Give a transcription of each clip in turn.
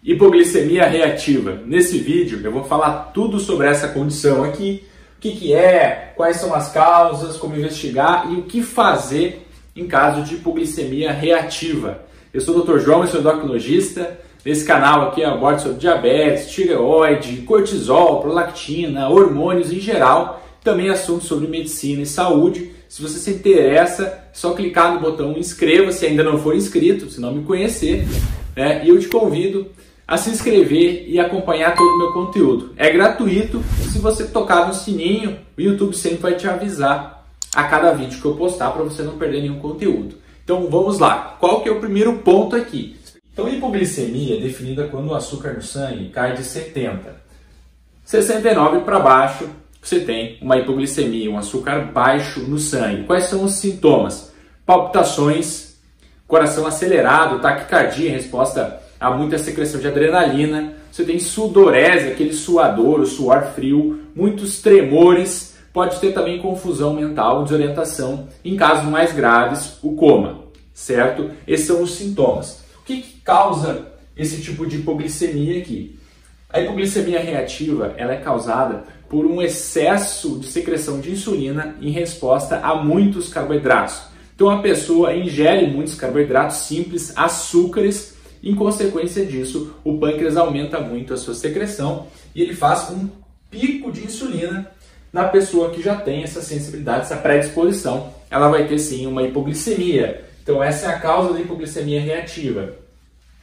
Hipoglicemia reativa. Nesse vídeo eu vou falar tudo sobre essa condição aqui, o que é, quais são as causas, como investigar e o que fazer em caso de hipoglicemia reativa. Eu sou o Dr. João, eu sou endocrinologista. Nesse canal aqui eu abordo sobre diabetes, tireoide, cortisol, prolactina, hormônios em geral, também assuntos sobre medicina e saúde. Se você se interessa, é só clicar no botão inscreva-se, ainda não for inscrito, se não me conhecer, né? E eu te convido a se inscrever e acompanhar todo o meu conteúdo. É gratuito, se você tocar no sininho, o YouTube sempre vai te avisar a cada vídeo que eu postar para você não perder nenhum conteúdo. Então vamos lá, qual que é o primeiro ponto aqui? Então hipoglicemia é definida quando o açúcar no sangue cai de 70. 69 para baixo, você tem uma hipoglicemia, um açúcar baixo no sangue. Quais são os sintomas? Palpitações, coração acelerado, taquicardia em resposta há muita secreção de adrenalina, você tem sudorese, aquele suador, o suor frio, muitos tremores, pode ter também confusão mental, desorientação, em casos mais graves, o coma, certo? Esses são os sintomas. O que causa esse tipo de hipoglicemia aqui? A hipoglicemia reativa, ela é causada por um excesso de secreção de insulina em resposta a muitos carboidratos. Então a pessoa ingere muitos carboidratos simples, açúcares. Em consequência disso, o pâncreas aumenta muito a sua secreção e ele faz um pico de insulina na pessoa que já tem essa sensibilidade, essa predisposição. Ela vai ter sim uma hipoglicemia. Então essa é a causa da hipoglicemia reativa.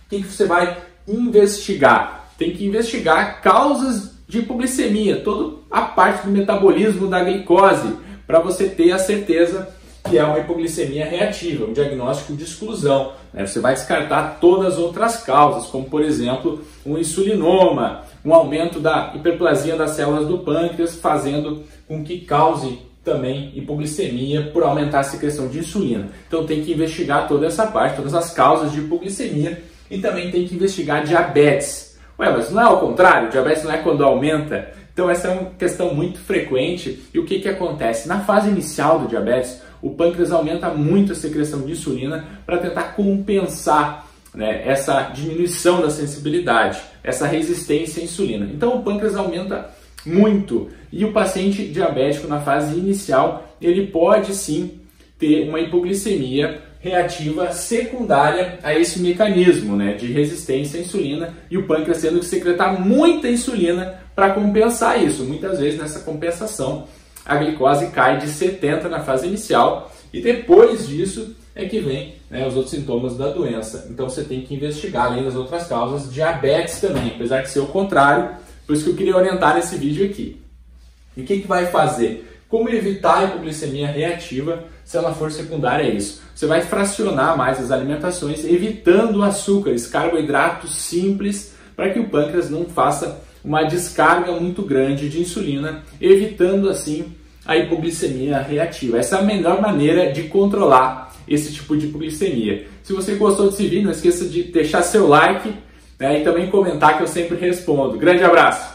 O que você vai investigar? Tem que investigar causas de hipoglicemia, toda a parte do metabolismo da glicose, para você ter a certeza que é uma hipoglicemia reativa, um diagnóstico de exclusão, né? Você vai descartar todas as outras causas, como por exemplo, um insulinoma, um aumento da hiperplasia das células do pâncreas, fazendo com que cause também hipoglicemia por aumentar a secreção de insulina. Então tem que investigar toda essa parte, todas as causas de hipoglicemia, e também tem que investigar diabetes. Ué, mas não é ao contrário? Diabetes não é quando aumenta? Então essa é uma questão muito frequente. E o que acontece? Na fase inicial do diabetes, o pâncreas aumenta muito a secreção de insulina para tentar compensar, né, essa diminuição da sensibilidade, essa resistência à insulina. Então o pâncreas aumenta muito e o paciente diabético na fase inicial, ele pode sim ter uma hipoglicemia reativa secundária a esse mecanismo, né, de resistência à insulina, e o pâncreas tendo que secretar muita insulina para compensar isso. Muitas vezes nessa compensação, a glicose cai de 70 na fase inicial e depois disso é que vem, né, os outros sintomas da doença. Então você tem que investigar, além das outras causas, diabetes também, apesar de ser o contrário, por isso que eu queria orientar nesse vídeo aqui. E o que vai fazer? Como evitar a hipoglicemia reativa se ela for secundária a isso? Você vai fracionar mais as alimentações, evitando açúcares, carboidratos simples, para que o pâncreas não faça uma descarga muito grande de insulina, evitando assim a hipoglicemia reativa. Essa é a melhor maneira de controlar esse tipo de hipoglicemia. Se você gostou desse vídeo, não esqueça de deixar seu like, né, e também comentar, que eu sempre respondo. Grande abraço!